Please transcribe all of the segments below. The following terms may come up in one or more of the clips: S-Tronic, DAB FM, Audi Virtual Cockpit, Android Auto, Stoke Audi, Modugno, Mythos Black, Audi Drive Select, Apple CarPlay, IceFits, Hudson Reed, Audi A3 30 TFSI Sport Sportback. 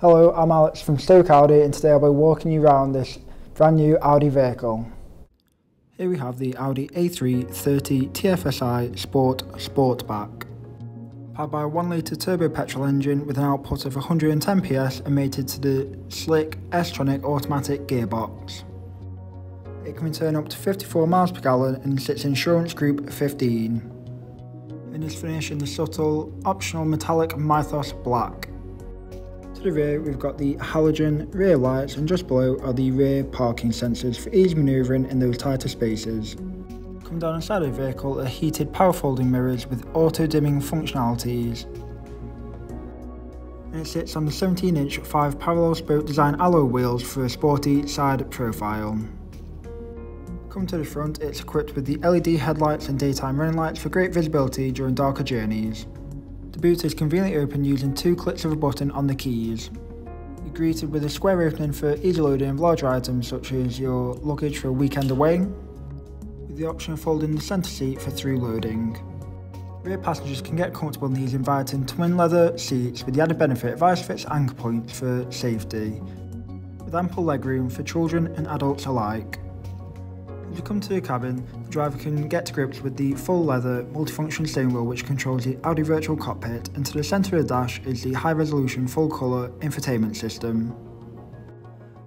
Hello, I'm Alex from Stoke Audi, and today I'll be walking you around this brand new Audi vehicle. Here we have the Audi A3 30 TFSI Sport Sportback. Powered by a 1 litre turbo petrol engine with an output of 110 PS and mated to the slick S-Tronic automatic gearbox. It can return up to 54 miles per gallon and sits in insurance group 15. It is finished in the subtle, optional metallic Mythos Black. To the rear, we've got the halogen rear lights, and just below are the rear parking sensors for easy manoeuvring in those tighter spaces. Come down inside of the vehicle are heated power folding mirrors with auto dimming functionalities. And it sits on the 17-inch 5 parallel spoke design alloy wheels for a sporty side profile. Come to the front, it's equipped with the LED headlights and daytime running lights for great visibility during darker journeys. The boot is conveniently open using 2 clicks of a button on the keys. You're greeted with a square opening for easy loading of larger items such as your luggage for a weekend away, with the option of folding the centre seat for through loading. Rear passengers can get comfortable in these inviting twin leather seats with the added benefit of IceFits anchor points for safety, with ample legroom for children and adults alike. As you come to the cabin, the driver can get to grips with the full leather multifunction steering wheel which controls the Audi Virtual Cockpit, and to the centre of the dash is the high resolution full colour infotainment system.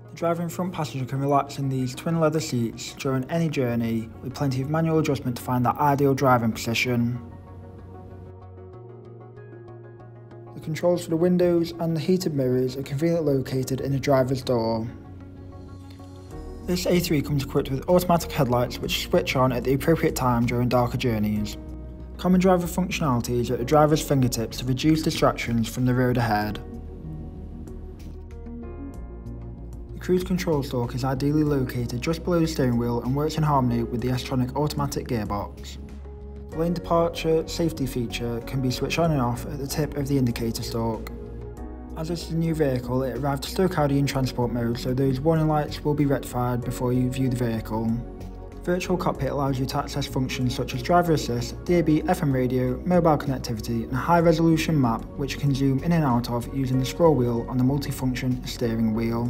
The driver and front passenger can relax in these twin leather seats during any journey, with plenty of manual adjustment to find that ideal driving position. The controls for the windows and the heated mirrors are conveniently located in the driver's door. This A3 comes equipped with automatic headlights which switch on at the appropriate time during darker journeys. Common driver functionalities are at the driver's fingertips to reduce distractions from the road ahead. The cruise control stalk is ideally located just below the steering wheel and works in harmony with the S-Tronic automatic gearbox. The lane departure safety feature can be switched on and off at the tip of the indicator stalk. As this is a new vehicle, it arrived to Stoke Audi in transport mode, so those warning lights will be rectified before you view the vehicle. The Virtual Cockpit allows you to access functions such as driver assist, DAB FM radio, mobile connectivity and a high resolution map which you can zoom in and out of using the scroll wheel on the multifunction steering wheel.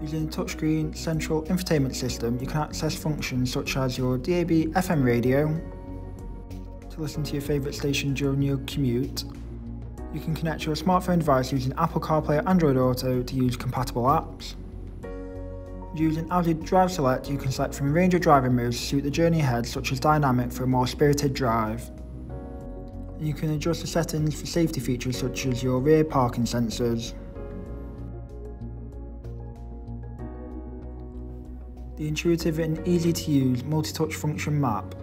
Using the touchscreen central infotainment system, you can access functions such as your DAB FM radio to listen to your favourite station during your commute. You can connect your smartphone device using Apple CarPlay or Android Auto to use compatible apps. Using Audi Drive Select, you can select from a range of driving modes to suit the journey ahead, such as dynamic for a more spirited drive. You can adjust the settings for safety features such as your rear parking sensors. The intuitive and easy to use multi-touch function map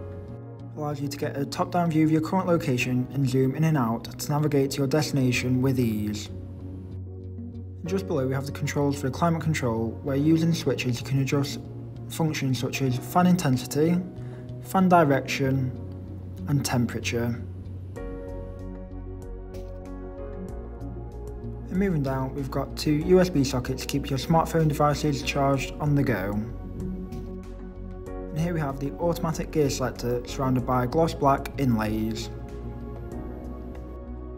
allows you to get a top-down view of your current location and zoom in and out to navigate to your destination with ease. Just below we have the controls for the climate control, where using switches you can adjust functions such as fan intensity, fan direction and temperature. And moving down, we've got 2 USB sockets to keep your smartphone devices charged on the go. And here we have the automatic gear selector surrounded by gloss black inlays,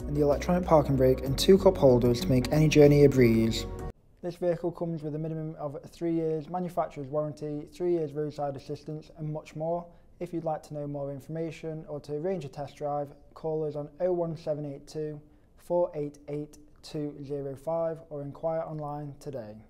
and the electronic parking brake and 2 cup holders to make any journey a breeze. This vehicle comes with a minimum of 3 years manufacturer's warranty, 3 years roadside assistance and much more. If you'd like to know more information or to arrange a test drive, call us on 01782 488 205 or inquire online today.